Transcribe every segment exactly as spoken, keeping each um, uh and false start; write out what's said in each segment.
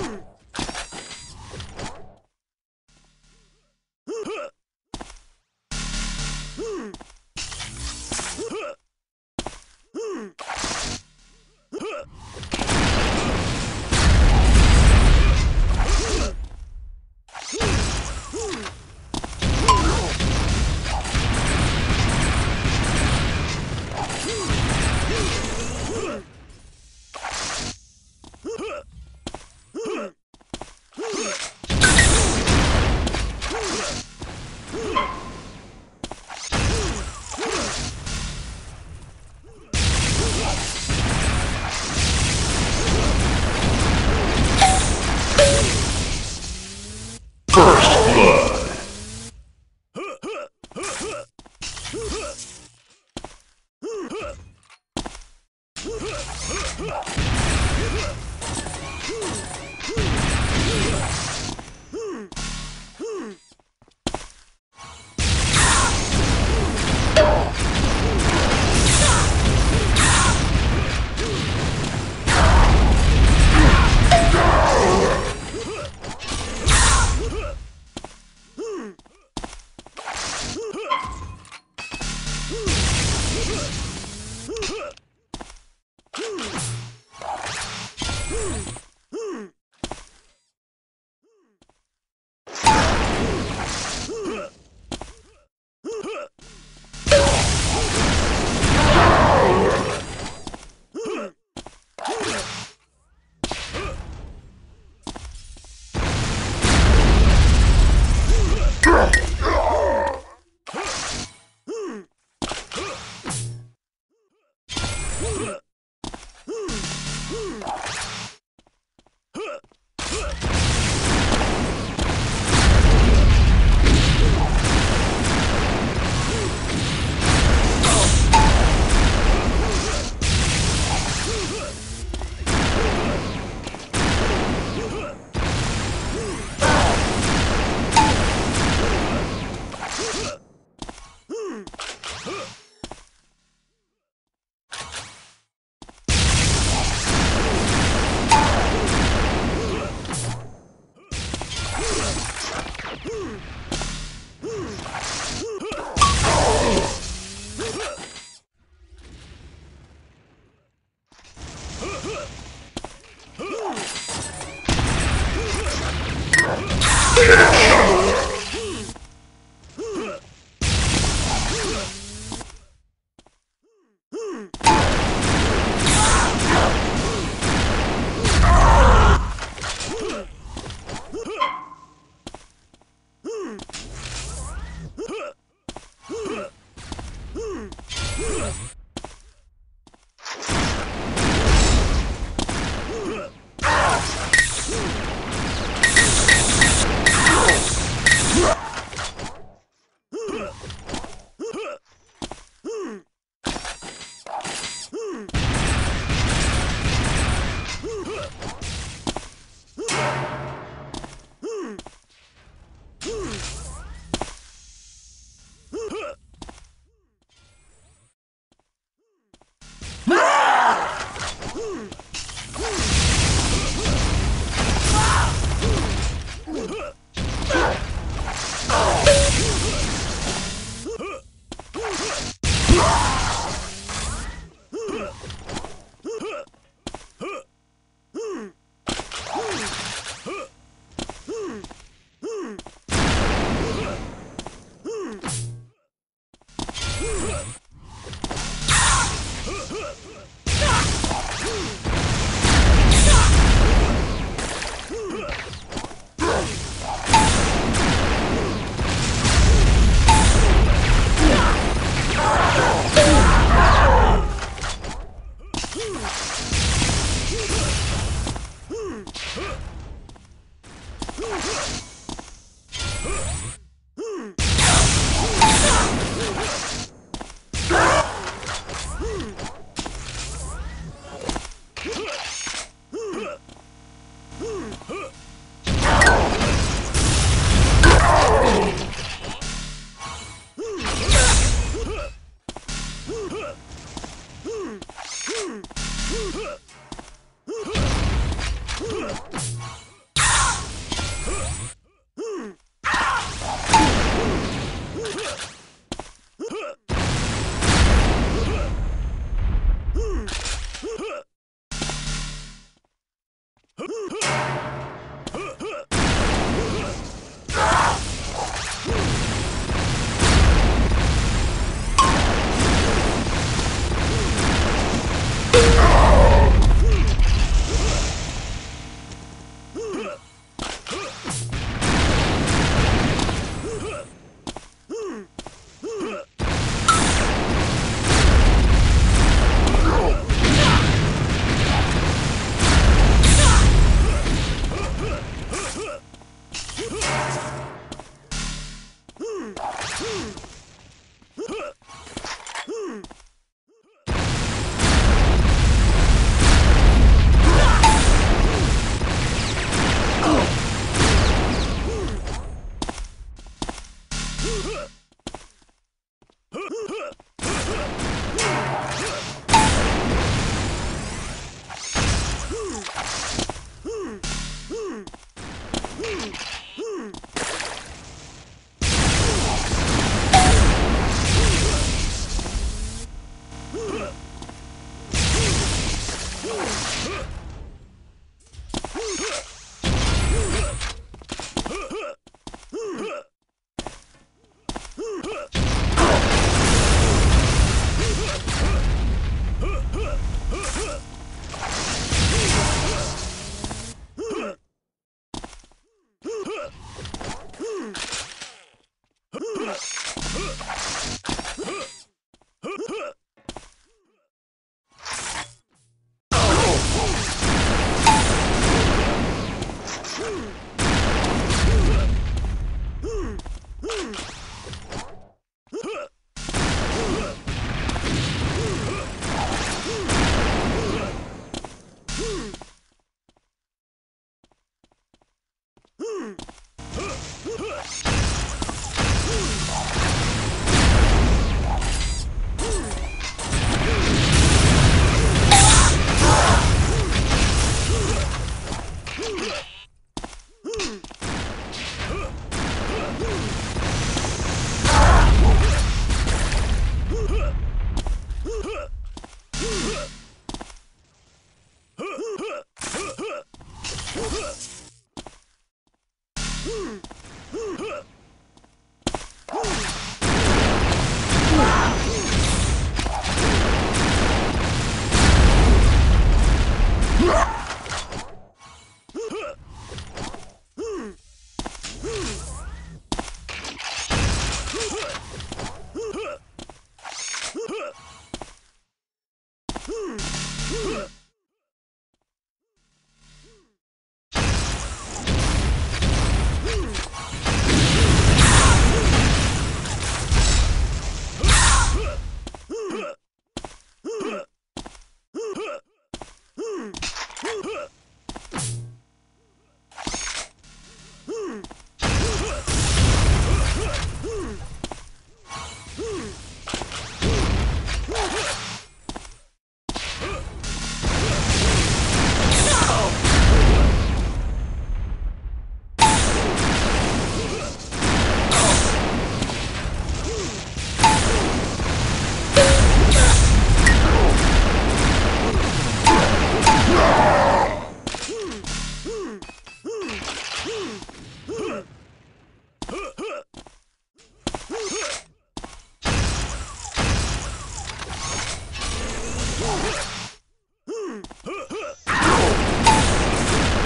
Huh!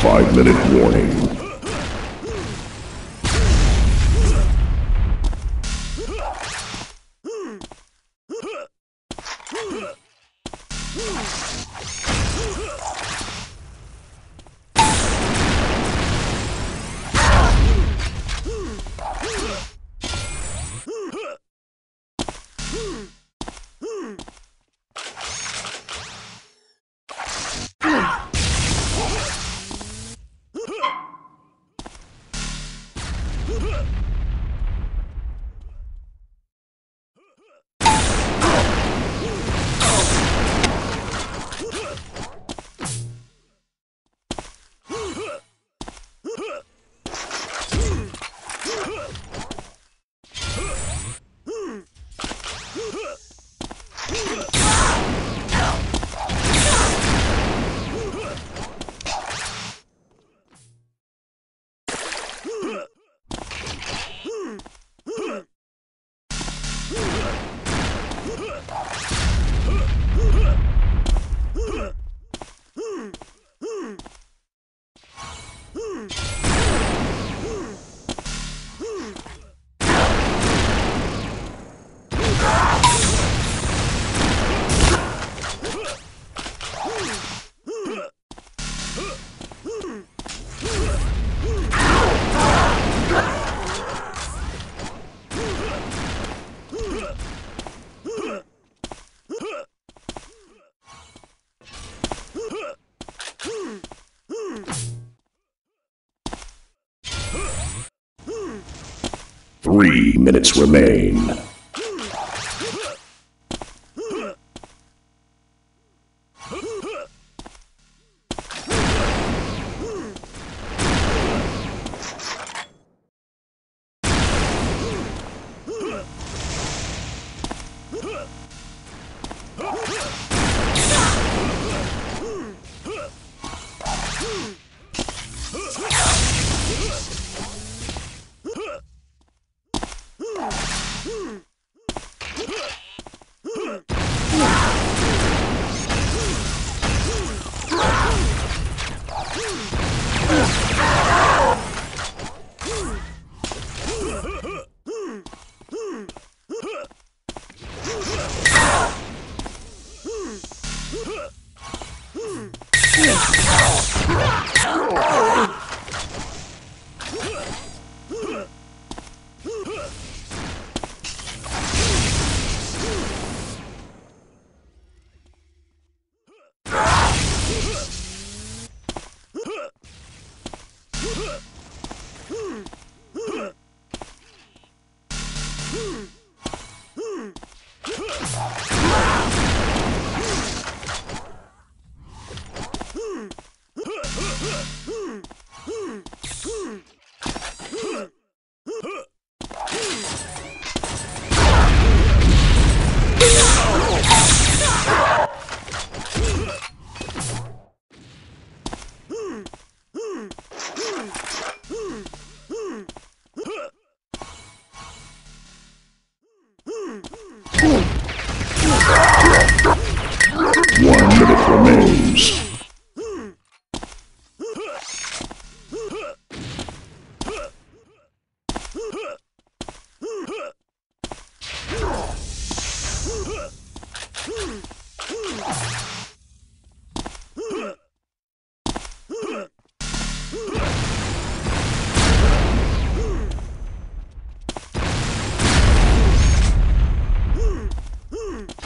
Five-minute warning. Three minutes remain. Hmm.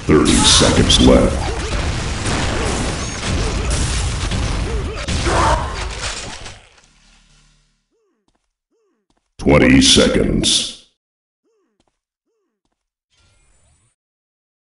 Thirty seconds left. Twenty seconds.